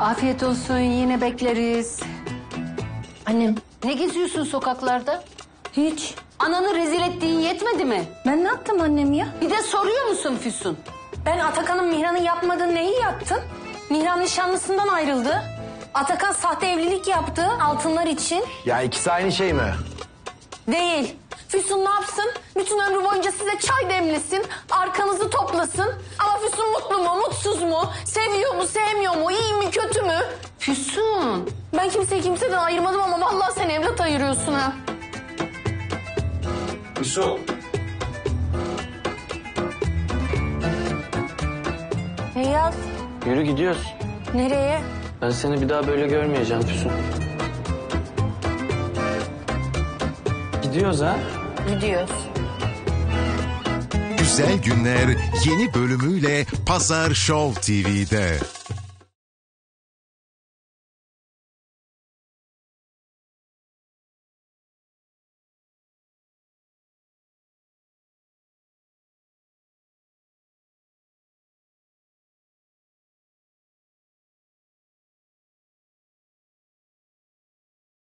Afiyet olsun, yine bekleriz. Annem, ne geziyorsun sokaklarda? Hiç. Ananı rezil ettiğin yetmedi mi? Ben ne yaptım annem ya? Bir de soruyor musun Füsun? Ben Atakan'ın Mihran'ın yapmadığı neyi yaptım? Mihran nişanlısından ayrıldı. Atakan sahte evlilik yaptı altınlar için. Ya ikisi aynı şey mi? Değil. Füsun ne yapsın? Bütün ömrü boyunca size çay demlesin, arkanızı toplasın. Ama Füsun mutlu mu, mutsuz mu? Seviyor mu, sevmiyor mu? İyi mi, kötü mü? Füsun, ben kimseyi kimseden ayırmadım ama vallahi sen evlat ayırıyorsun ha. Füsun. Eyyaz. Yürü gidiyoruz. Nereye? Ben seni bir daha böyle görmeyeceğim Füsun. Gidiyoruz ha? Gidiyoruz. Güzel Günler yeni bölümüyle Pazar Şov TV'de.